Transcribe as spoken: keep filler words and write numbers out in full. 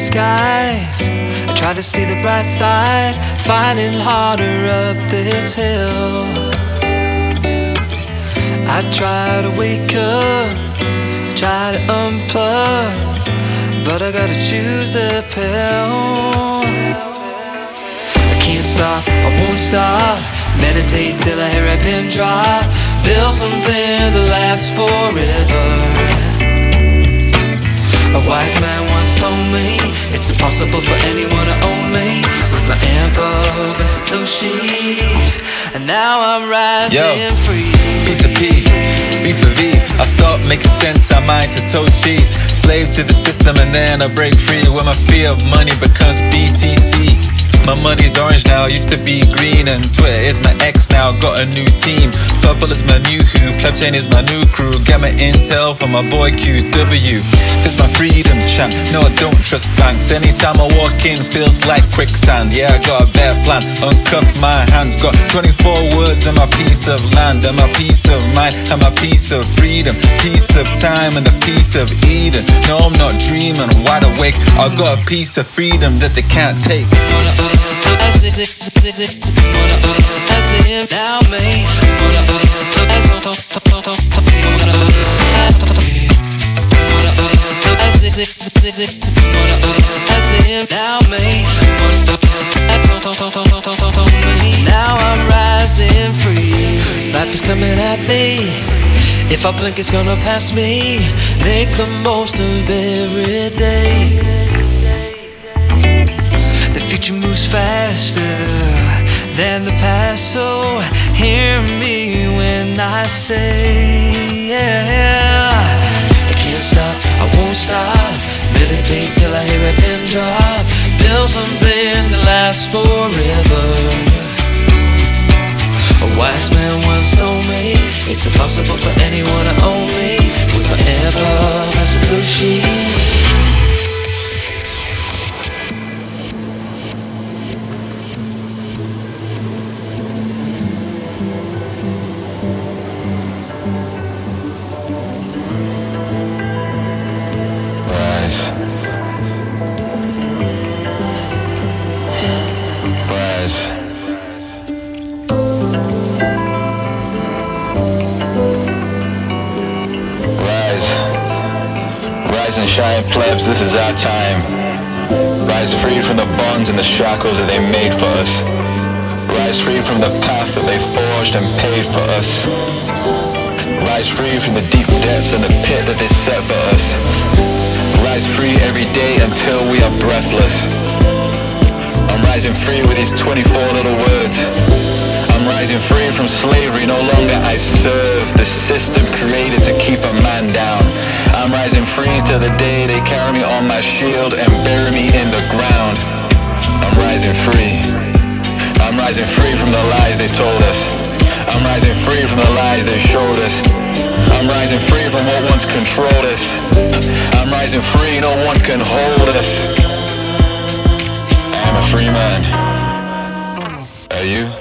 skies. I try to see the bright side, finding harder up this hill. I try to wake up, try to unplug, but I gotta choose a pill. I can't stop, I won't stop, meditate till I hear a pin drop, build something to last forever. A wise man once told me, it's impossible for anyone to own me, with my amp up and Satoshi's, and now I'm rising. Yo, free. P to P, V for V, I start making sense, I mine Satoshi's, slave to the system and then I break free, when my fear of money becomes B T C. My money's orange now, used to be green, and Twitter is my ex now, got a new team. Purple is my new who, PlebChain is my new crew. Got my Intel from my boy Q W. This my freedom chant, no I don't trust banks. Anytime I walk in feels like quicksand. Yeah I got a better plan, uncuff my hands. Got twenty-four words and my piece of land, and my peace of mind, and my piece of freedom. Piece of time and the piece of Eden. No I'm not dreaming, wide awake. I got a piece of freedom that they can't take. Now I'm rising free. Life is coming at me. If I blink, it's gonna pass me. Make the most of every day. Moves faster than the past, so hear me when I say, yeah. I can't stop, I won't stop, meditate till I hear a pin drop, build something to last forever. A wise man once told me, it's impossible for anyone to own me, with my amp-up and Satoshi. And shine, plebs, this is our time. Rise free from the bonds and the shackles that they made for us. Rise free from the path that they forged and paved for us. Rise free from the deep depths and the pit that they set for us. Rise free every day until we are breathless. I'm rising free with these twenty-four little words. I'm rising free from slavery, no longer I serve the system created to keep a man down. I'm rising free till the day they carry me on my shield and bury me in the ground. I'm rising free. I'm rising free from the lies they told us. I'm rising free from the lies they showed us. I'm rising free from what once controlled us. I'm rising free, no one can hold us. I am a free man. Are you?